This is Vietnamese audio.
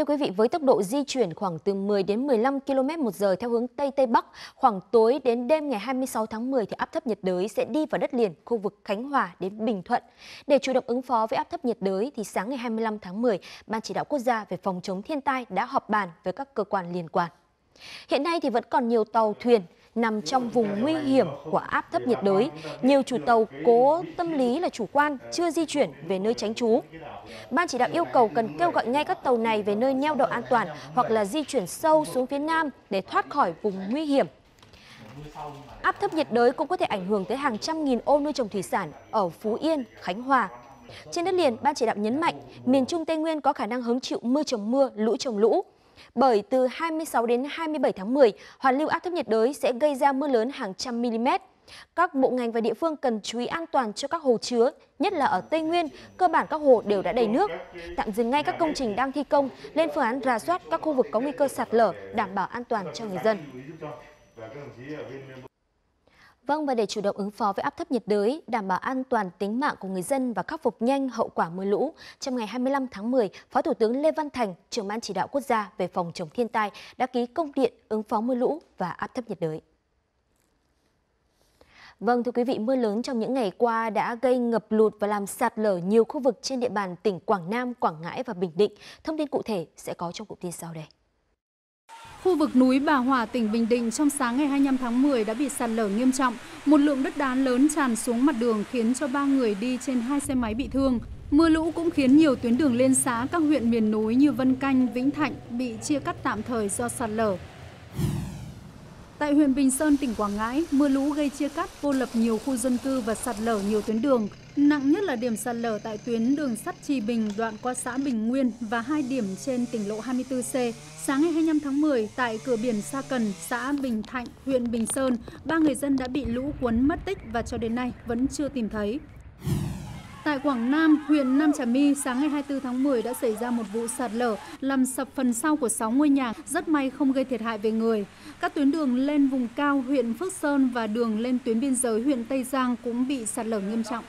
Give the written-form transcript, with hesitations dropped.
Thưa quý vị, với tốc độ di chuyển khoảng từ 10 đến 15 km/h theo hướng Tây Tây Bắc, khoảng tối đến đêm ngày 26 tháng 10 thì áp thấp nhiệt đới sẽ đi vào đất liền khu vực Khánh Hòa đến Bình Thuận. Để chủ động ứng phó với áp thấp nhiệt đới thì sáng ngày 25 tháng 10, Ban Chỉ đạo Quốc gia về phòng chống thiên tai đã họp bàn với các cơ quan liên quan. Hiện nay thì vẫn còn nhiều tàu thuyền nằm trong vùng nguy hiểm của áp thấp nhiệt đới, nhiều chủ tàu cố tâm lý là chủ quan, chưa di chuyển về nơi tránh trú. Ban chỉ đạo yêu cầu cần kêu gọi ngay các tàu này về nơi neo đậu an toàn hoặc là di chuyển sâu xuống phía Nam để thoát khỏi vùng nguy hiểm. Áp thấp nhiệt đới cũng có thể ảnh hưởng tới hàng trăm nghìn ô nuôi trồng thủy sản ở Phú Yên, Khánh Hòa. Trên đất liền, Ban chỉ đạo nhấn mạnh miền Trung Tây Nguyên có khả năng hứng chịu mưa trồng mưa, lũ trồng lũ. Bởi từ 26 đến 27 tháng 10, hoàn lưu áp thấp nhiệt đới sẽ gây ra mưa lớn hàng trăm mm. Các bộ ngành và địa phương cần chú ý an toàn cho các hồ chứa, nhất là ở Tây Nguyên, cơ bản các hồ đều đã đầy nước. Tạm dừng ngay các công trình đang thi công, lên phương án rà soát các khu vực có nguy cơ sạt lở, đảm bảo an toàn cho người dân. Vâng, và để chủ động ứng phó với áp thấp nhiệt đới, đảm bảo an toàn tính mạng của người dân và khắc phục nhanh hậu quả mưa lũ, trong ngày 25 tháng 10, Phó Thủ tướng Lê Văn Thành, Trưởng Ban Chỉ đạo Quốc gia về phòng chống thiên tai đã ký công điện ứng phó mưa lũ và áp thấp nhiệt đới. Vâng, thưa quý vị, mưa lớn trong những ngày qua đã gây ngập lụt và làm sạt lở nhiều khu vực trên địa bàn tỉnh Quảng Nam, Quảng Ngãi và Bình Định. Thông tin cụ thể sẽ có trong cụm tin sau đây. Khu vực núi Bà Hòa, tỉnh Bình Định trong sáng ngày 25 tháng 10 đã bị sạt lở nghiêm trọng. Một lượng đất đá lớn tràn xuống mặt đường khiến cho 3 người đi trên 2 xe máy bị thương. Mưa lũ cũng khiến nhiều tuyến đường liên xã các huyện miền núi như Vân Canh, Vĩnh Thạnh bị chia cắt tạm thời do sạt lở. Tại huyện Bình Sơn, tỉnh Quảng Ngãi, mưa lũ gây chia cắt, cô lập nhiều khu dân cư và sạt lở nhiều tuyến đường. Nặng nhất là điểm sạt lở tại tuyến đường sắt Trì Bình đoạn qua xã Bình Nguyên và 2 điểm trên tỉnh lộ 24C. Sáng ngày 25 tháng 10, tại cửa biển Sa Cần, xã Bình Thạnh, huyện Bình Sơn, 3 người dân đã bị lũ cuốn mất tích và cho đến nay vẫn chưa tìm thấy. Tại Quảng Nam, huyện Nam Trà My, sáng ngày 24 tháng 10 đã xảy ra một vụ sạt lở làm sập phần sau của 6 ngôi nhà, rất may không gây thiệt hại về người. Các tuyến đường lên vùng cao huyện Phước Sơn và đường lên tuyến biên giới huyện Tây Giang cũng bị sạt lở nghiêm trọng.